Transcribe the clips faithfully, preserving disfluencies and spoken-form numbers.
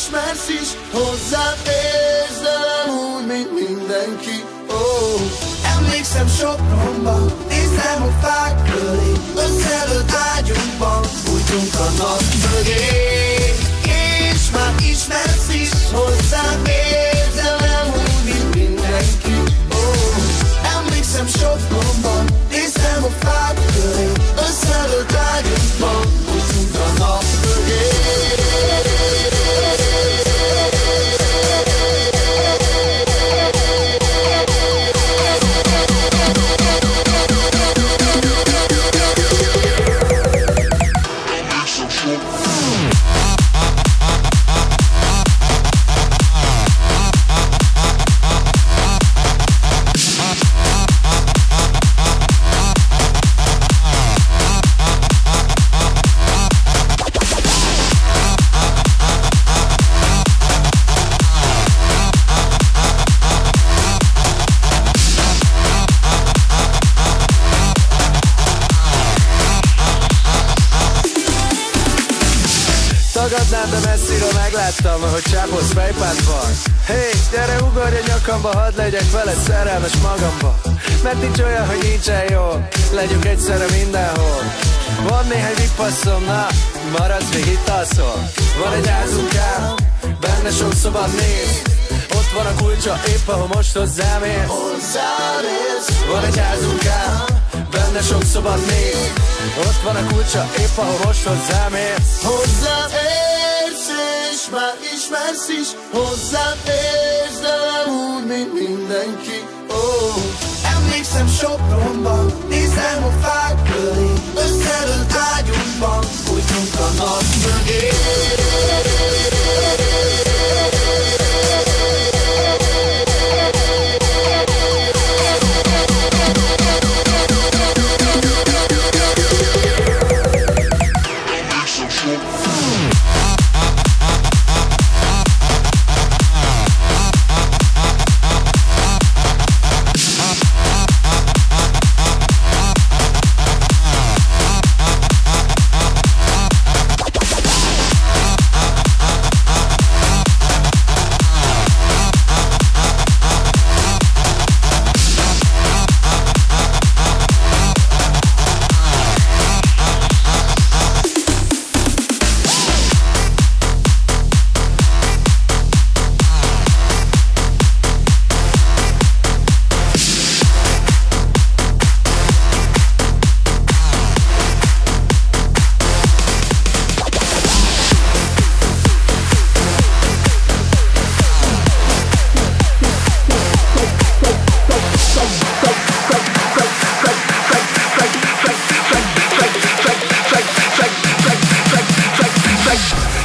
ismersz is, hozzád érzelem úgy, mint mindenki. Oh. Emlékszem Sopronban, nézem a fák köré, összelőtt ágyunkban, bújtunk a nap mögé. És már ismersz is, hozzád érzelem úgy, mint mindenki. Oh. Emlékszem Sopronban, nézem a fák köré, összelőtt ágyunkban, bújtunk a nap mögé. Tagadnád, de messziről megláttam, ahogy csápolsz fejpád van. Hé, hey, gyere, ugorj a nyakamba, hadd legyek veled szerelmes magamba. Mert nincs olyan, hogy nincsen jó, legyünk egyszerre mindenhol. Van néhány vippasszom, na, maradsz, még itt alszol. Van egy házunk ám, benne sok szoba néz. Ott van a kulcsa, épp ahol most hozzám érsz. Van egy házunk ám, benne sok szoba néz. Ott van a kulcsa, épp ahol most hozzám érsz. Hozzám érsz, és már ismersz is. Hozzám érzelem úgy, mint mindenki. Oh. Emlékszem Sopronban, nézem a fák köré, összelőtt ágyunkban, bújtunk a nap mögé.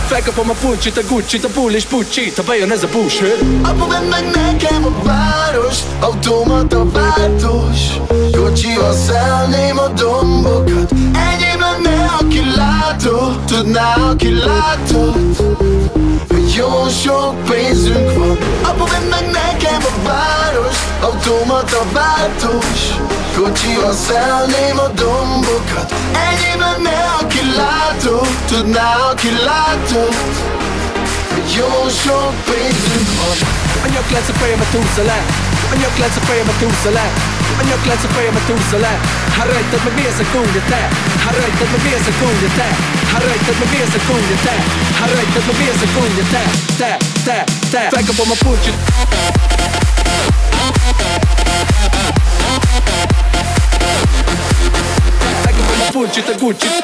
Felkapom a pulcsit, a Gucci-t, a bull és pucsit, ha bejön ez a bullshit. Apa, vedd meg nekem a város, automata váltós. Kocsival szelném a dombokat, enyém lenne a kilátó. Tudná a kilátót, hogy jó sok pénzünk van. Apa, vedd meg nekem a város, automata váltós. Kocsival szelném a dombokat, enyém lenne a kilátó. Tudná a kilátót, hogy jó sok pénzünk van. A nyaklánc a fejemet húzza le, a nyaklánc a fejemet húzza le, a nyaklánc a fejemet húzza le. Hát rajtad meg mi ez a gúnya te, hát rajtad meg mi ez a gúnya te, hát rajtad meg mi ez a gúnya te, hát rajtad meg mi ez a gúnya te, te, te, te. Felkapom a pulcsit. Megkapom a pulcsit, a Gucci-t.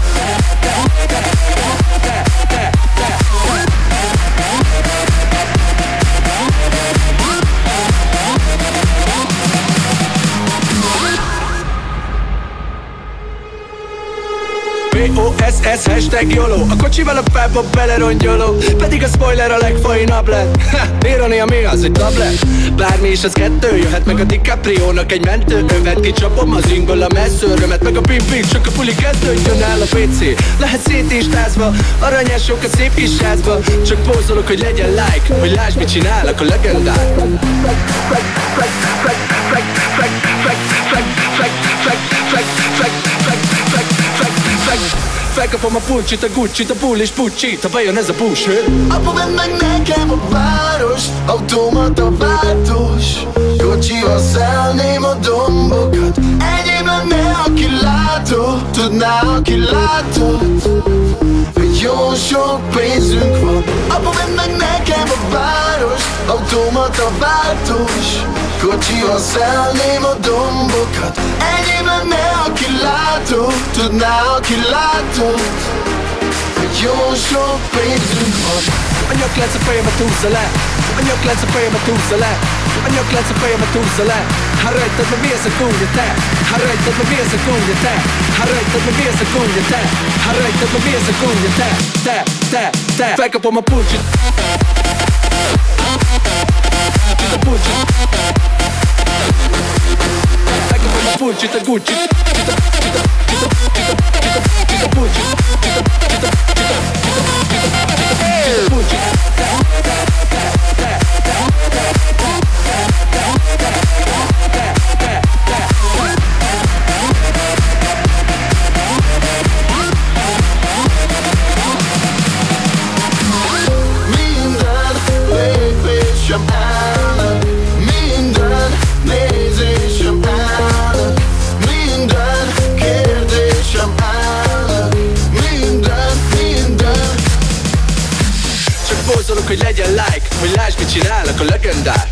B O S S hashtag YOLO. A kocsival a fába belerongyoló, pedig a spoiler a legfainabb lett. Ironia mi az, hogy tablet? Bármi is az kettő, jöhet meg a DiCaprio-nak egy mentőövet. Kicsapom az ingból a messzőrömet, meg a pipit, csak a puli kettő jön el a pé cé. Lehet szét is tázva, aranyások a szép kis házba. Csak pózolok, hogy legyen like, hogy lásd mit csinálok a legendák. Looking for my Gucci, the Gucci, the bullish Gucci, the bayonets bullshit. Up in my neck and város, automata váltós. Kocsival szelném a dombokat, enyémben ne a kilátó, tudná a kilátót, hogy jó sok pénzünk van. Apa vedd meg nekem a város, automata váltós. Kocsival szelném a dombokat, enyémben ne a kilátó, tudná a kilátót, hogy jó sok pénzünk van. A nyaklánc a fejemet húzza le, a nyaklánc a fejemet húzza le, a nyaklánc a fejemet húzza le. Ha rajtad meg mi ez a gúnya te, ha rajtad meg mi ez a gúnya te, ha rajtad meg mi ez a gúnya te, ha rajtad meg mi ez a gúnya te, te, te, te. Felkapom a puncsit, a puncsit, felkapom a puncsit, a Gucci, a puncsit, a puncsit. Hogy legyen like, hogy lásd mit csinálnak a legendák.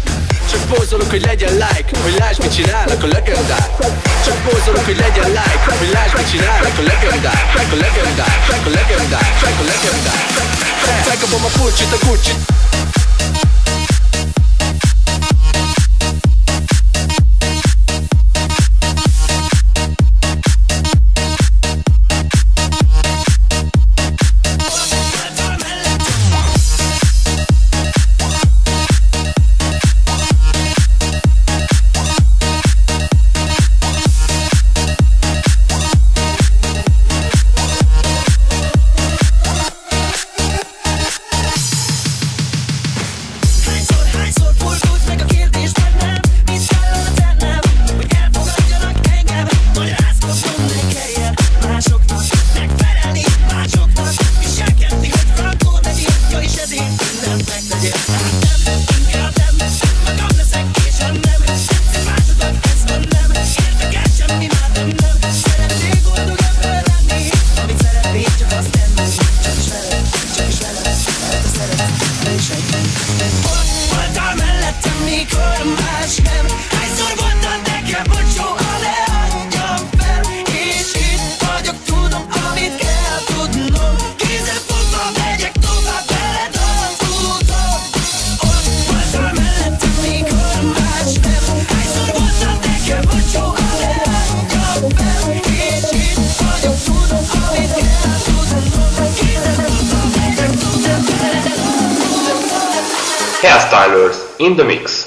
Csak bózolok, hogy legyen like, hogy lásd mit csinálnak a legendák. Csak bózolok, hogy legyen like, hogy lásd mit csinálnak a legendák. A legendák, a legendák, a legendák. Felkapom a pulcsit, a Gucci. Hairstylers in the mix.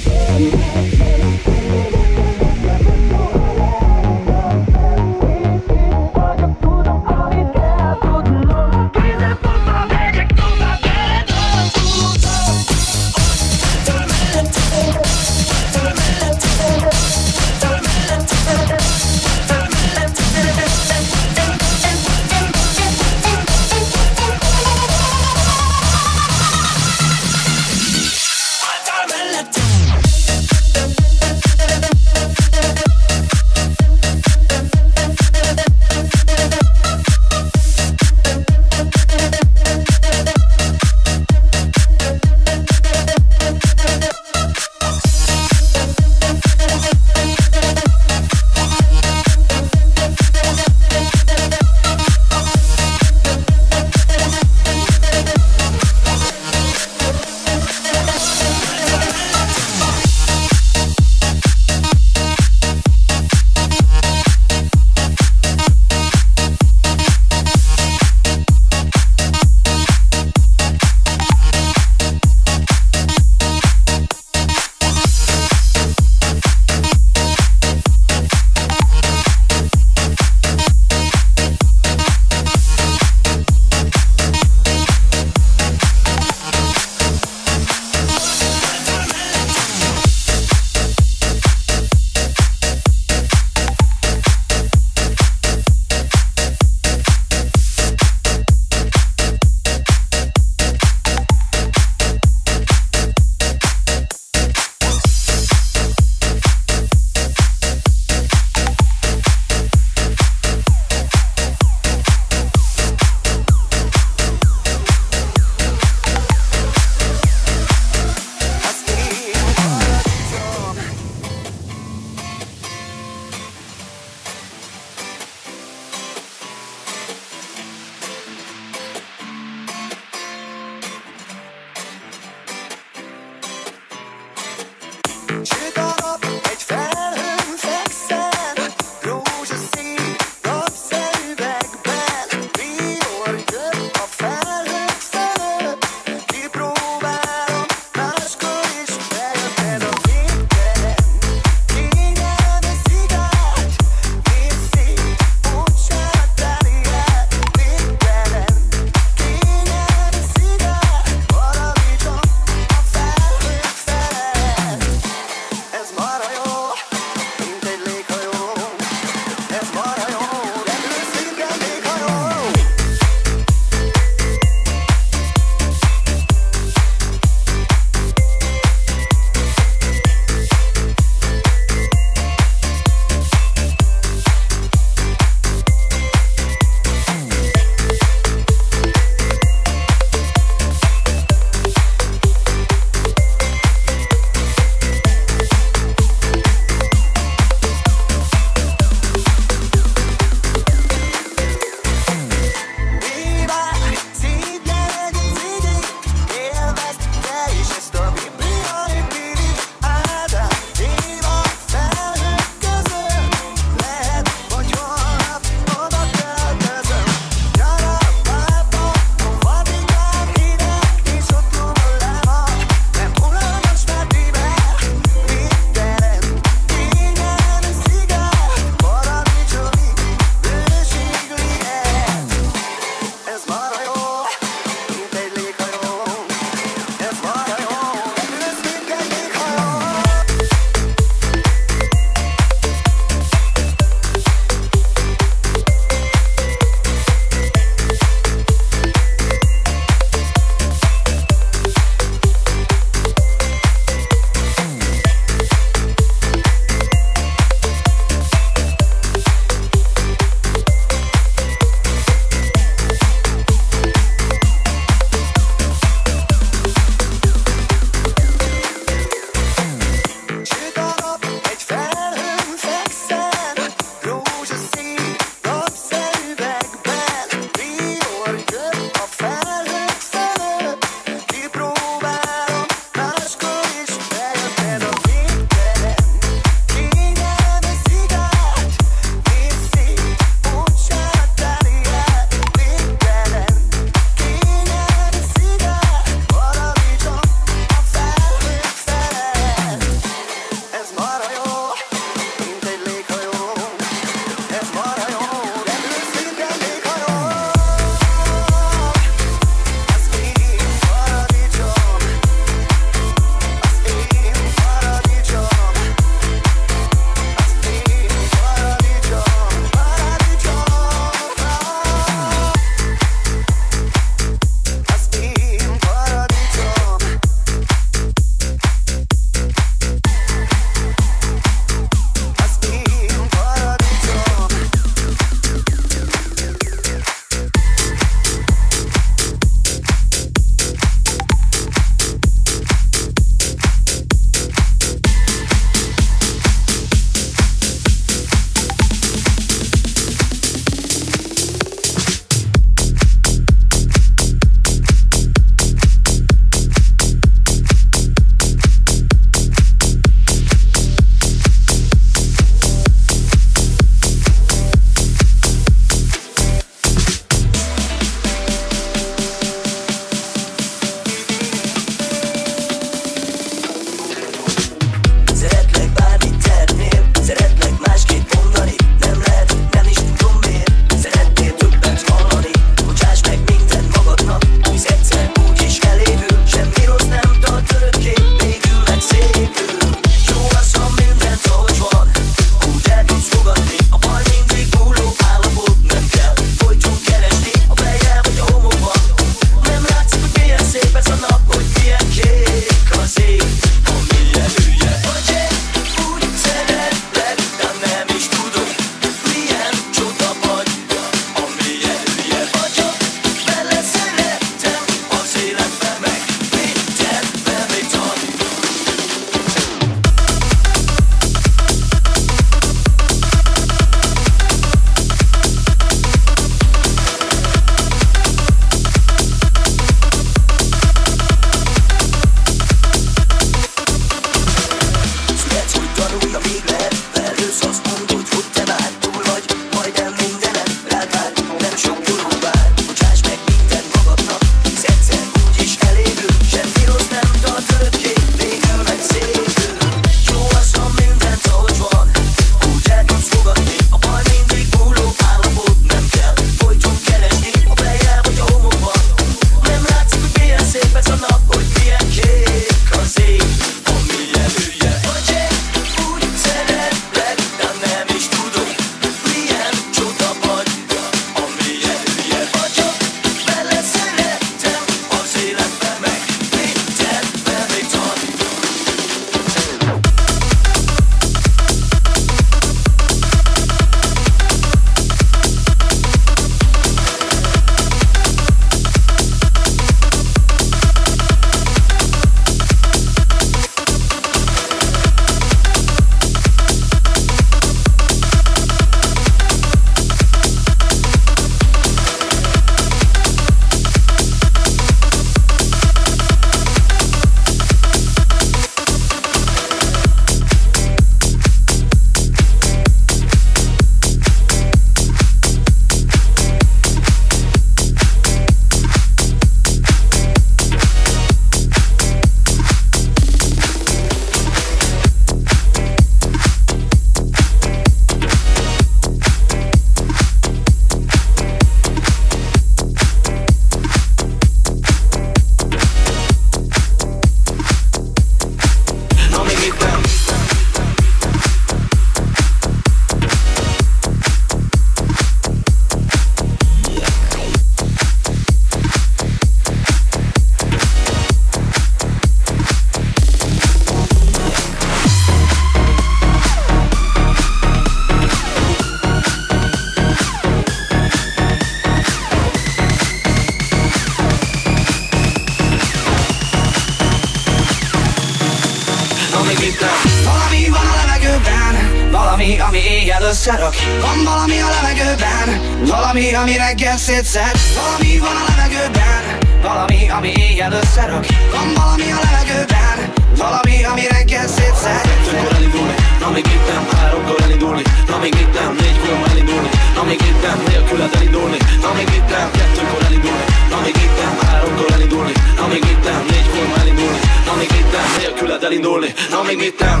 valami éjjel összerak. Van valami a levegőben, valami, ami reggel szétszed. Valami van a levegőben, valami, ami éjjel összerak. Van valami a levegőben, valami, ami reggel szétszed. Kettőkor elindulni, na még éppen háromkor elindulni, na még éppen négykor elindulni, na még éppen nélküled elindulni, na még éppen kettőkor elindulni, na még éppen háromkor elindulni, na még éppen négykor elindulni, na még éppen nélküled elindulni, na még éppen.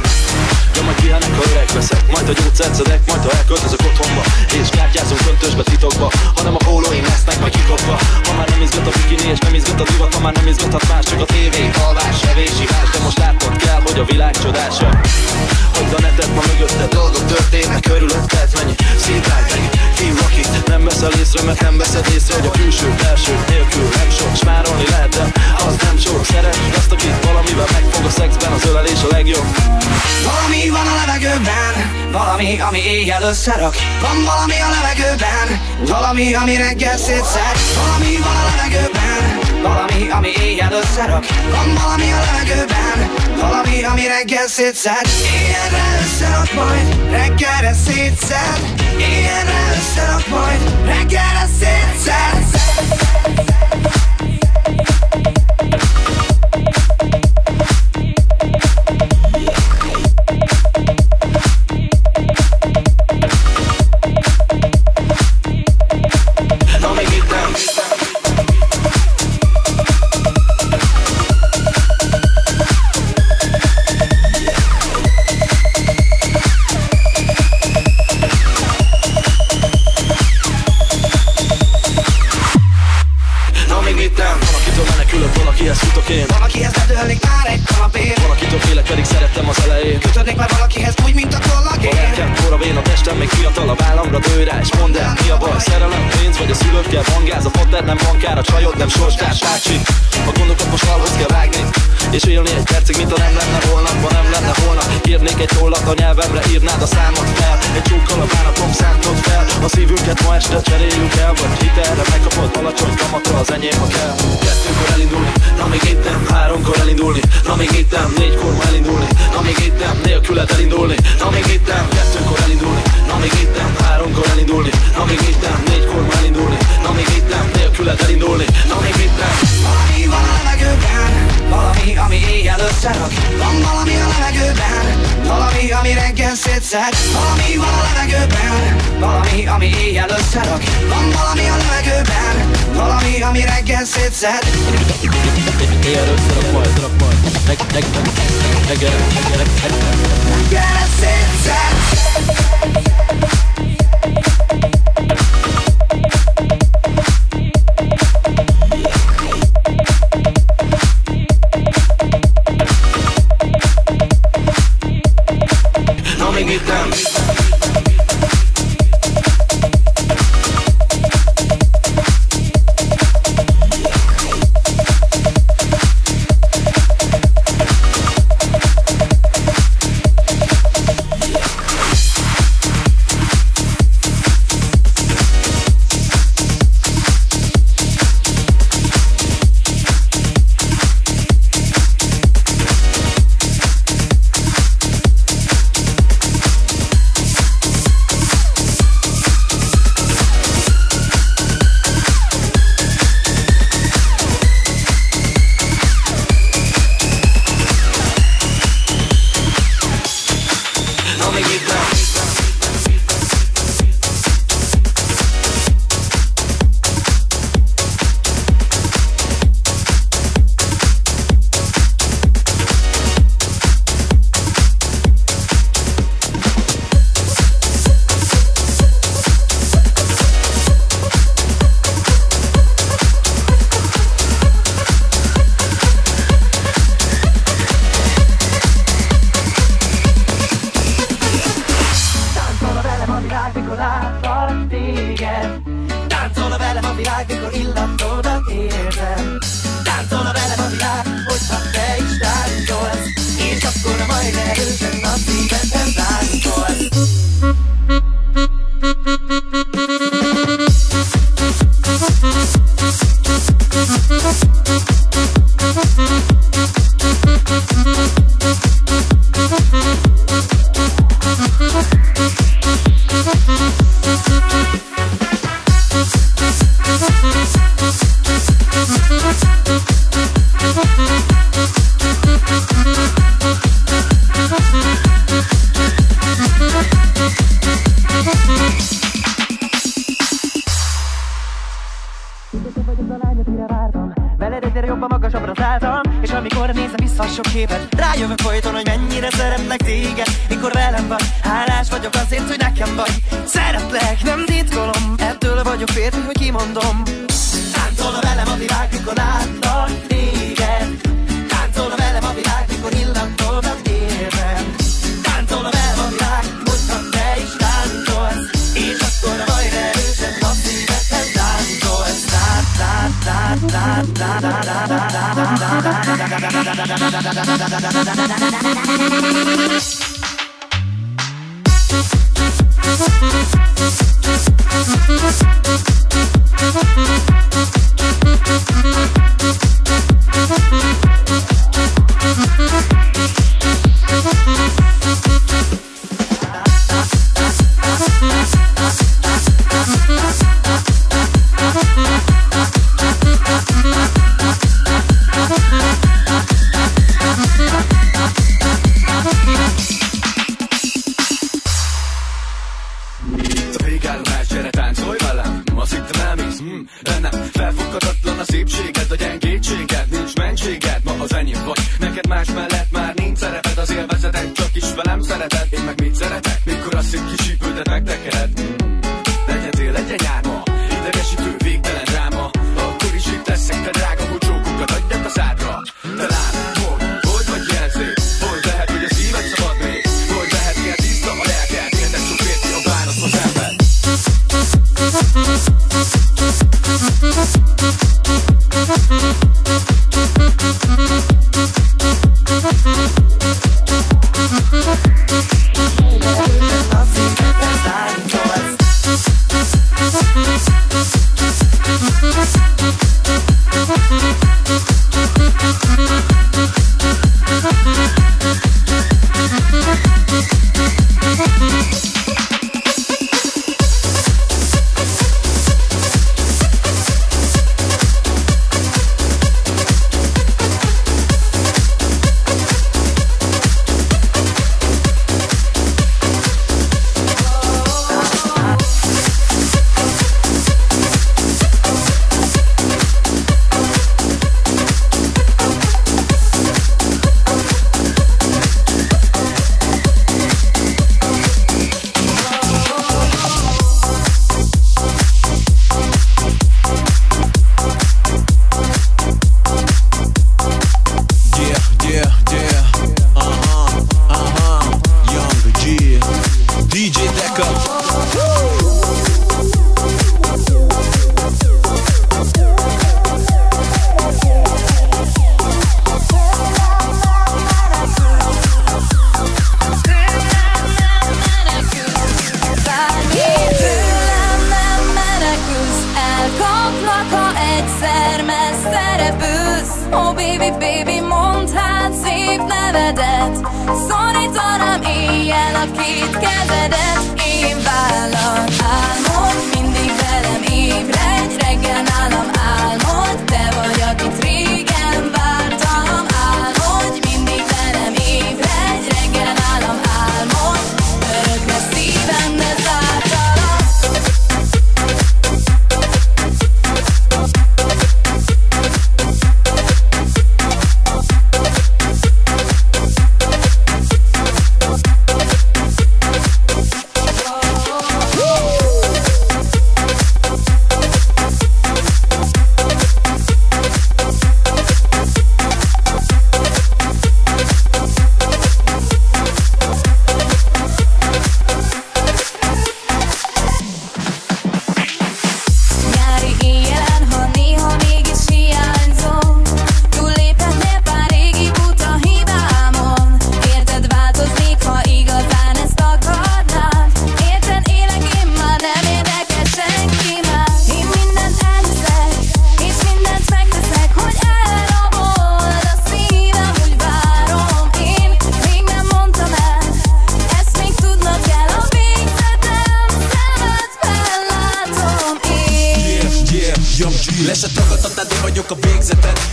De majd kiállnak, ha öreg leszek, majd a gyógyszert szedek, majd ha elköltözök otthonba, és kártyázunk köntösbe titokba, hanem a pólóim lesznek majd kikopva. Ha már nem izgat a bikini és nem izgat a divat, ha már nem izgathat más, csak a tévé, alvás, evés, ivás, de most látnod kell, hogy a világ csodása. Hagyd a netet, ma mögötted dolgok történnek, körülötted menj, szétállt meg, hívd akit, nem veszel észre, mert nem veszed észre, hogy a külső belső nélkül nem sok, s várolni lehet, de az nem sok, szeretj azt, akit valamivel megfog a szexben, az ölelés a legjobb. Valami van a levegőben, valami, ami éjjel összerak. Van valami a levegőben, valami, ami reggel szétszed. Valami van a levegőben, valami, ami éjjel összerak. Van valami a levegőben, valami, ami reggel szétszed. Éjjelre összerak majd, reggelre szétszed. Éjjelre összerak majd, reggelre szétszed. Rájövök folyton, hogy mennyire szeretlek téged. Mikor velem vagy, hálás vagyok azért, hogy nekem vagy. Szeretlek, nem titkolom, ettől vagyok férfi, hogy kimondom. Táncolna velem a világ, mikor látlak téged. Táncolna velem a világ, mikor illatolnak érem. Táncolna velem a világ, hogyha te is táncolsz. És akkor a bajra erősen a szívedben táncolsz.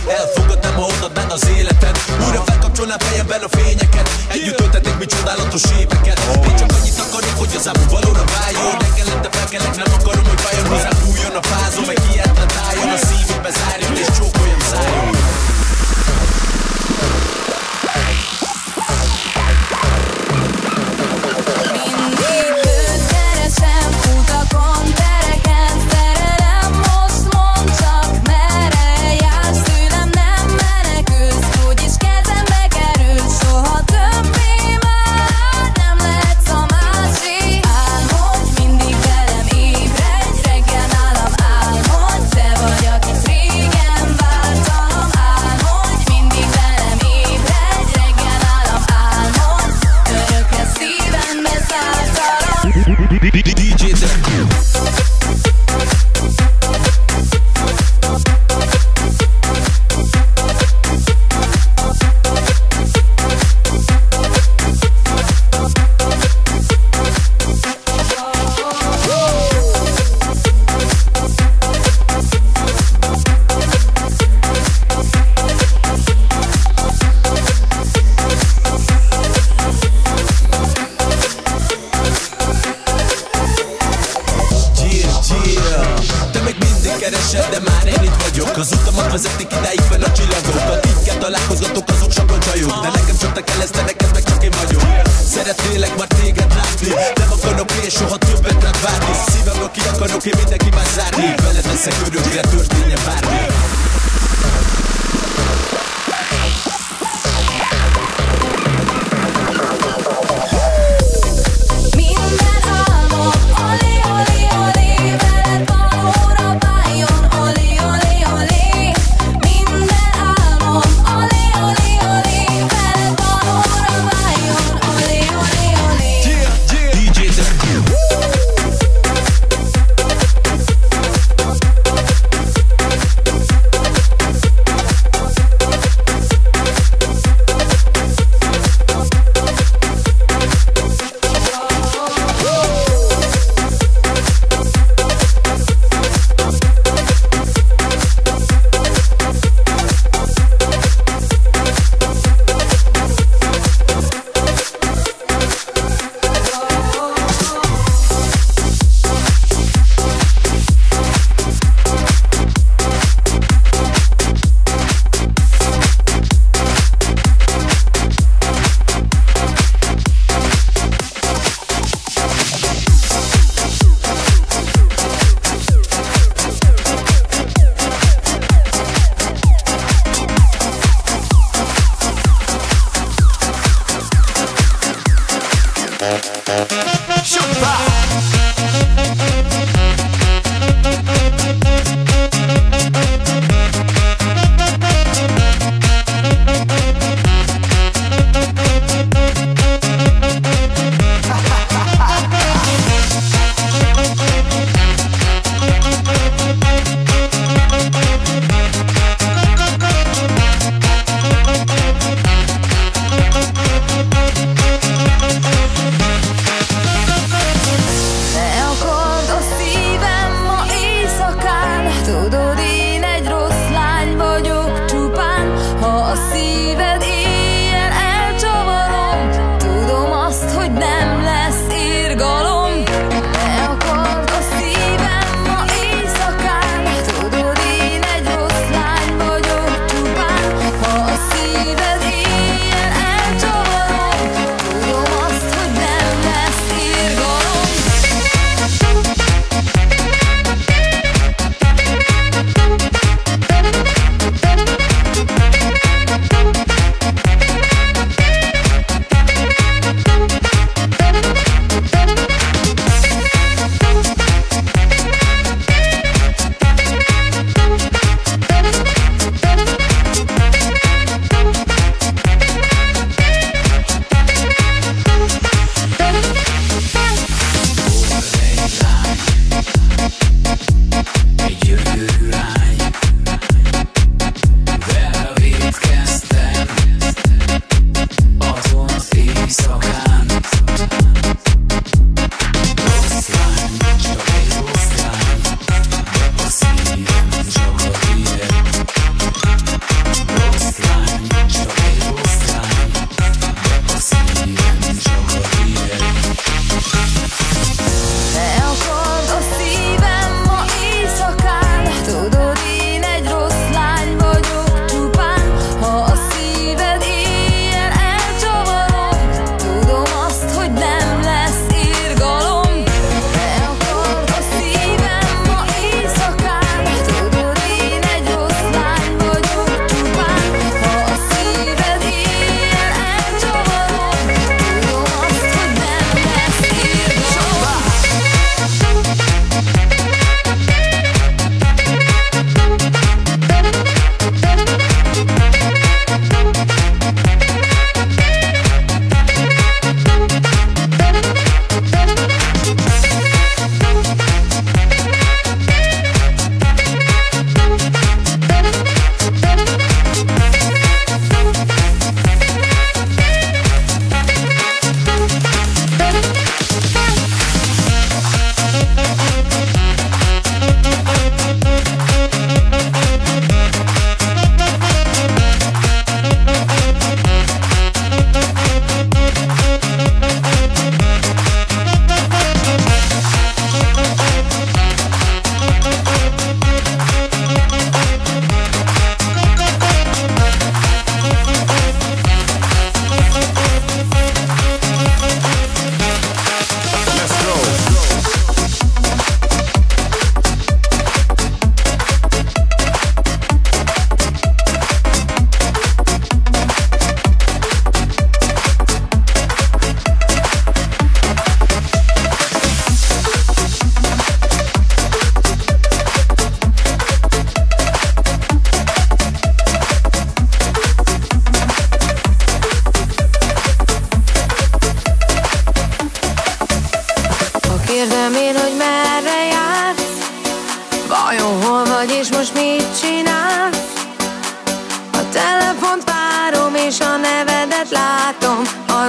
Elfogadtam a hozzadnád az életed. Újra felkapcsolnám fejemben a fényeket. Együtt töltetek mi csodálatos éveket. Én csak annyit akarok, hogy az ábú valóra váljon. Nekelem, de felkelek, nem akarom, hogy vajon hozzám újjon a fázom, meg hihetlen tájon. A szívembe zárjon és csókoljam szájon. De már én itt vagyok, az utamat vezetik idáig fel a csillagokat. Így kell találkozgatok azok sokkal csajok, de nekem csak te kell ezt, de neked meg csak én vagyok. Szeretnélek már téged látni, nem akarok én soha többet nem várni. Szívemről ki akarok én mindenki már zárni, veled leszek örökre, történjen bármi.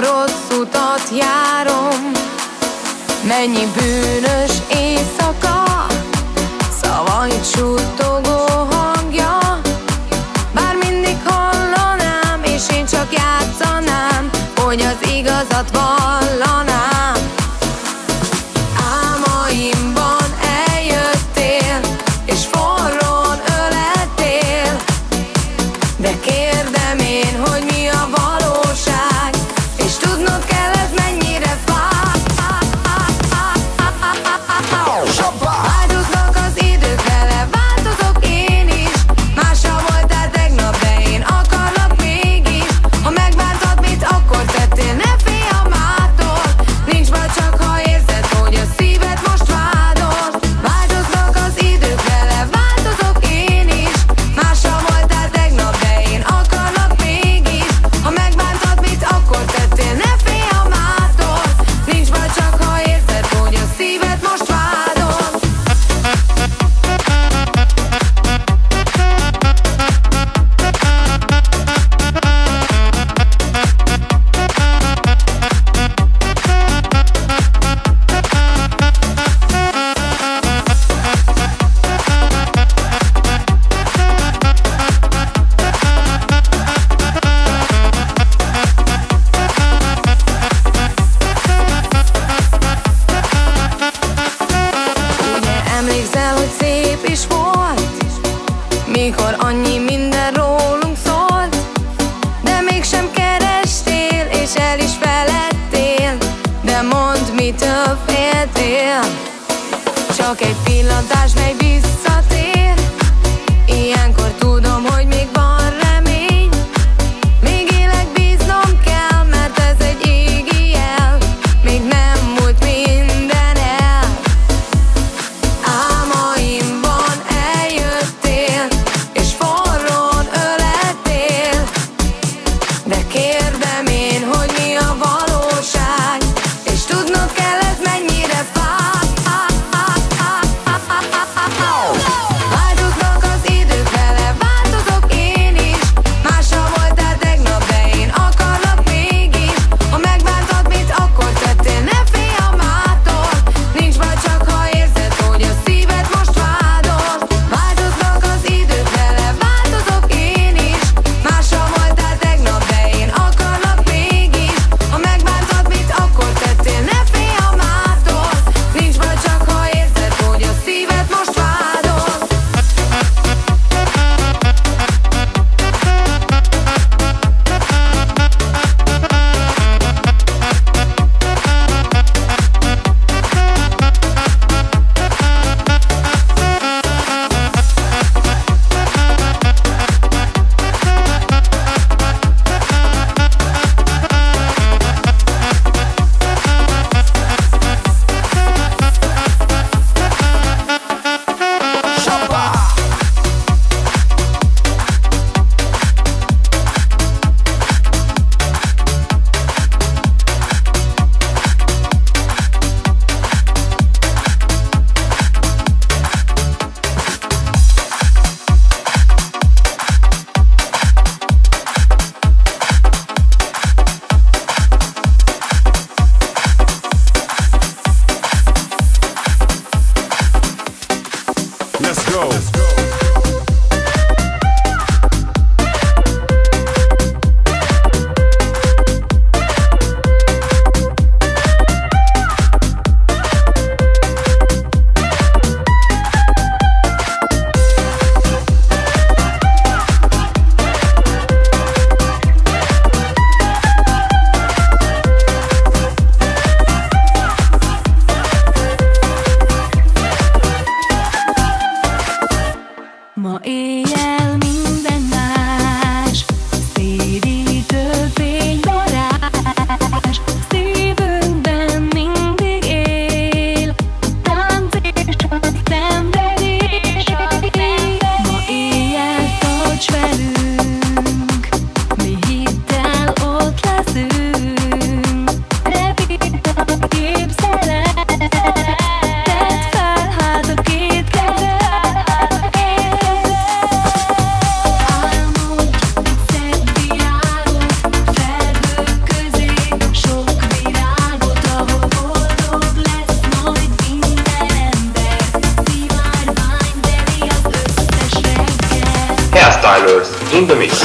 a rossz utat járom. Mennyi bűnös éjszaka, szavait suttogó hangja, bár mindig hallanám, és én csak játszanám, hogy az igazat vallanám. Álmaimban eljöttél, és forrón öleltél, de kérdem én, hogy mi a valóság, és tudnod kell, ez mennyire fáj. Változnak az idők, vele változok én is. Mással voltál tegnap, de én akarlak mégis. Ha megbántad, mit akkor tettél, ne félj a mától. Nincs baj, csak ha érzed, hogy a szíved most vádolt. Változnak az idők, vele változok én is. Mással voltál tegnap, de én akarlak mégis. Ha megbántad, mit akkor tettél, ne félj a mától. Nincs baj, csak ha érzed, hogy a szíved most vádolt. Emlékszel, hogy szép is volt, mikor annyi minden rólunk szólt, de mégsem kerestél, és el is feledtél, de mondd, mitől féltél. Csak egy pillantás, mely visszatér, ilyenkor tudom, hogy még van remény. Még élek, bíznom kell, mert ez egy égi jel, még nem múlt minden el. Álmaimban eljöttél, és forrón öleltél, de kérdem én, hogy mi a valóság, és tudnod kell, ez mennyire fáj. in the mix.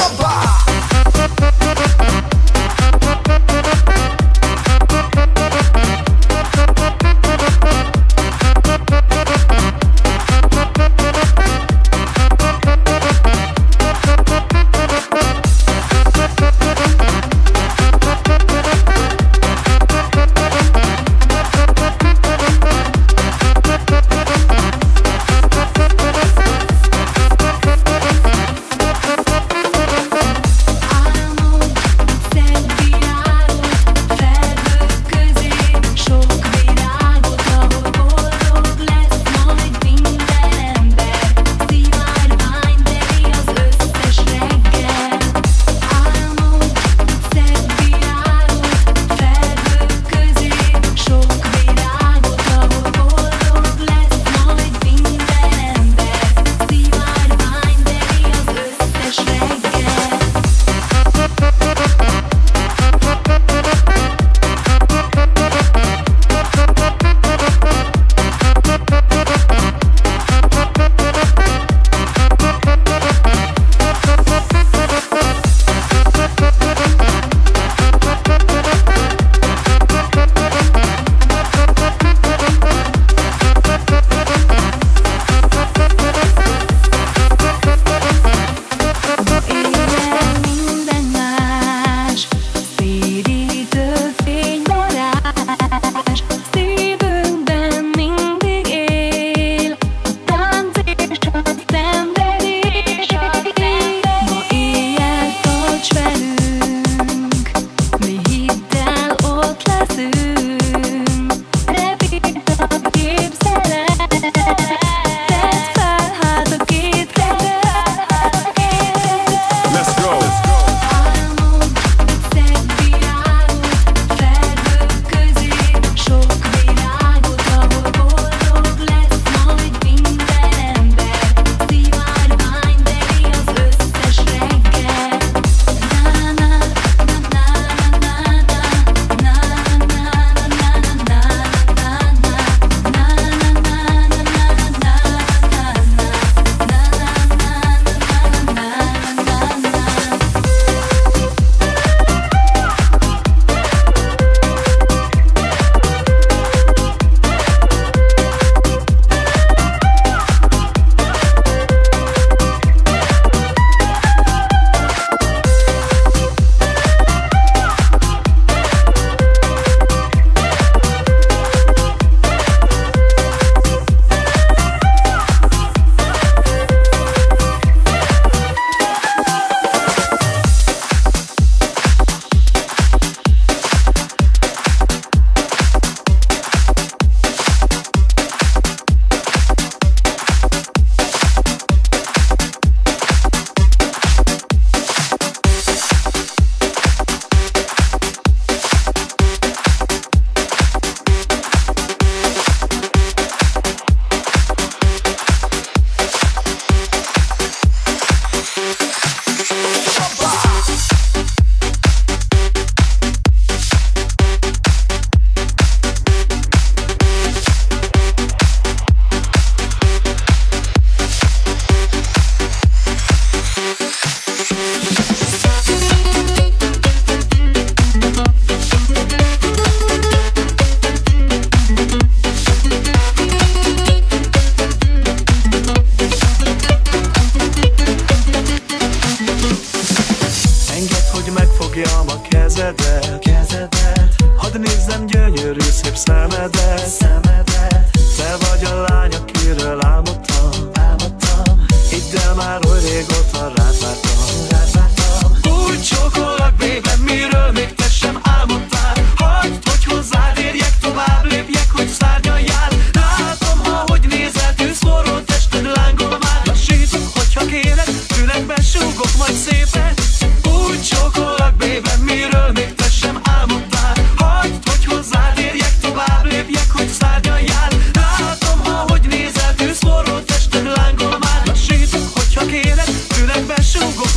Sugar.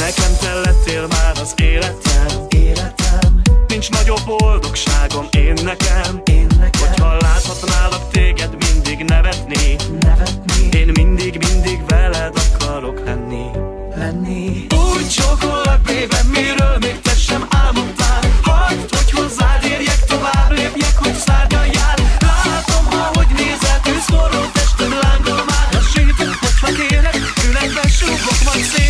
Nekem te lettél már az életem, életem. Nincs nagyobb boldogságom én nekem, én nekem. Hogyha láthatnálak téged mindig nevetni, nevetni. Én mindig, mindig veled akarok lenni, lenni. Úgy csókollak, baby, miről még te sem álmodtál. Hagyd, hogy hozzád érjek tovább, lépjek, hogy szárnyaljál. Látom, ahogy nézel, tűz forró testem lángol már. Lassítok, most meg élek, ülekben súgok majd szépen.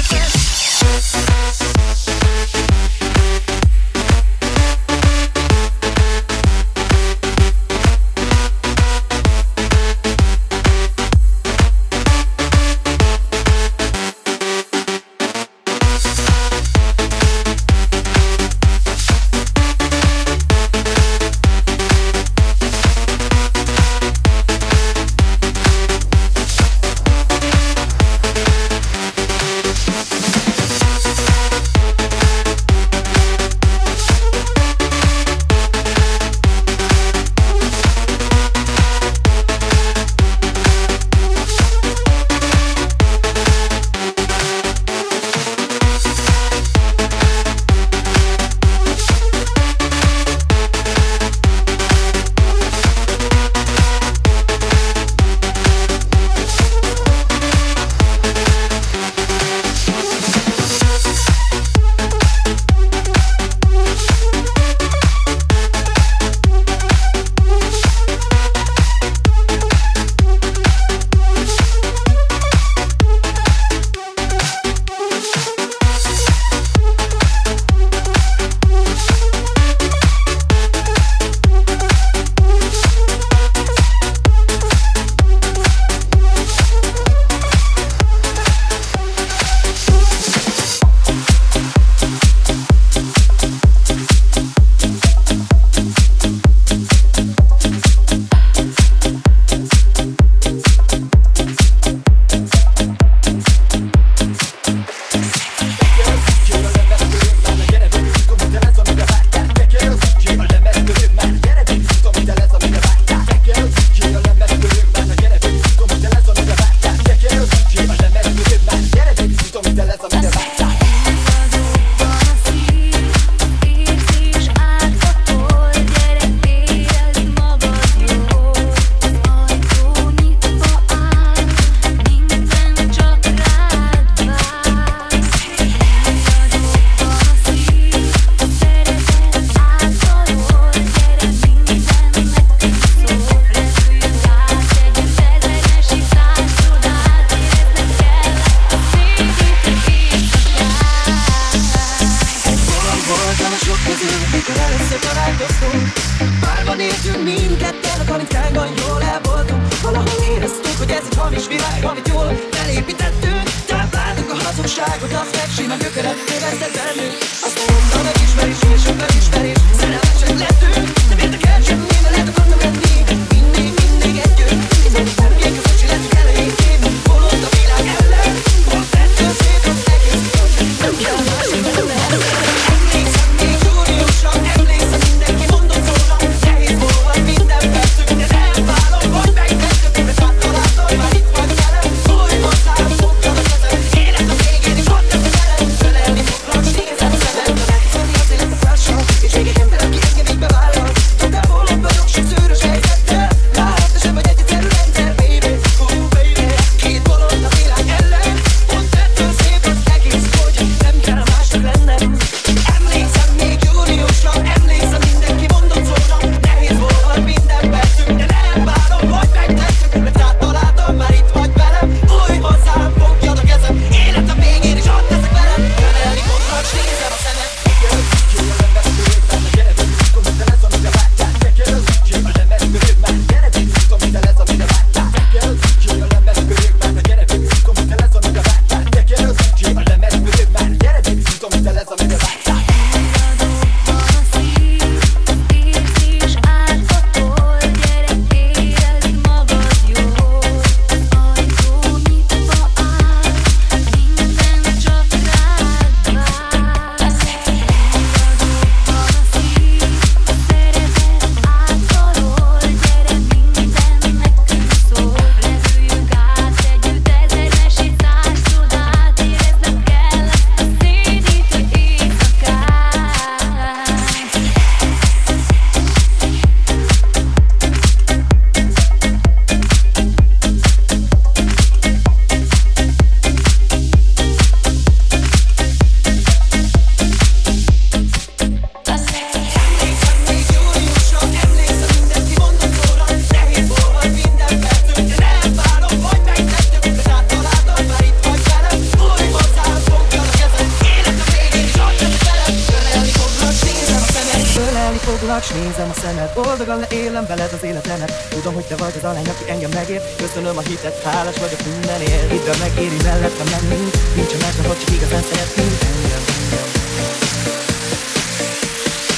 Boldulak, nézem a szemed, boldogan leélem veled az életemet. Tudom, hogy te vagy az a lány, aki engem megér. Köszönöm a hitet, hálás vagyok mindenért. Hidd el, megéri mellettem lenni. Nincs a másra, hogy csak igazán szeretnénk engem.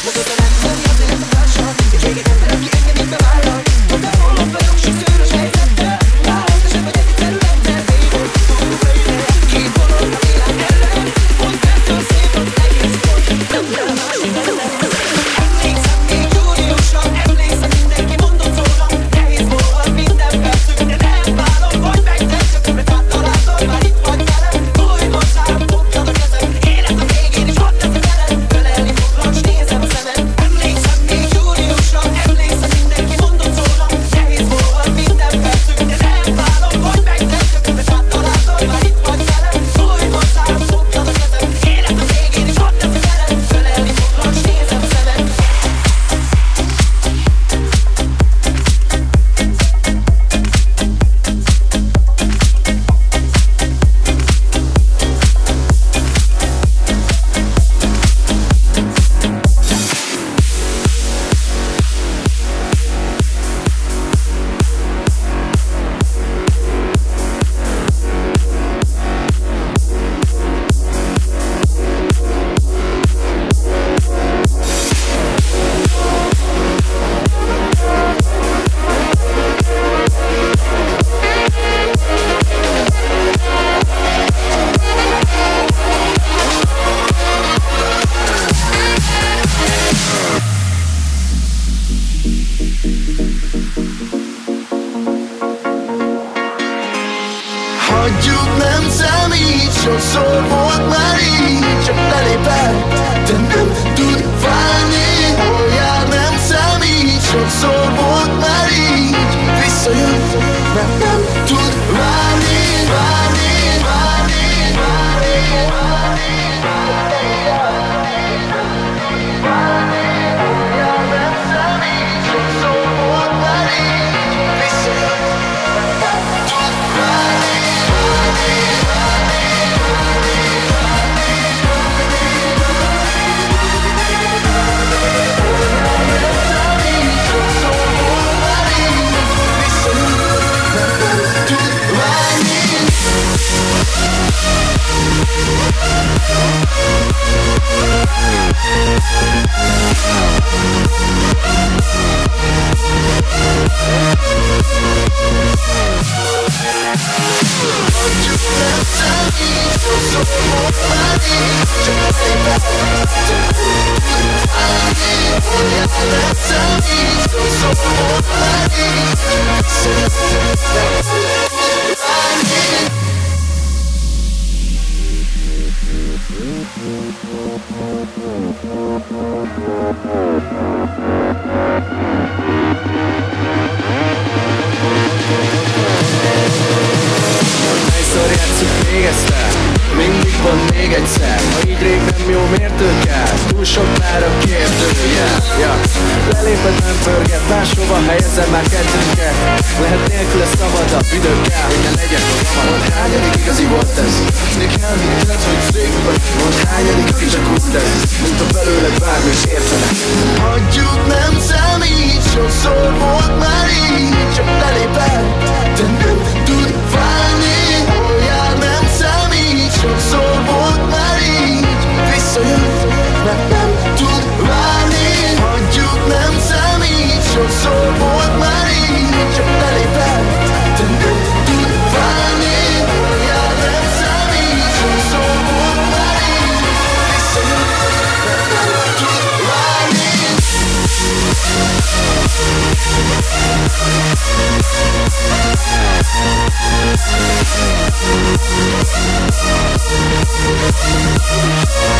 Mutatom egyszer, mi az életem társa. És még egy ember, aki engem így bevállal. Ott elholom vagyok, sokszörös helyzettel. Látom, te sem vagy egyszerű ember. Én hogy tudom, hogy én ki vonod a világ ellen. Hogy mentől szép az egész pont. Nem kell a másik ellen. We'll be right back.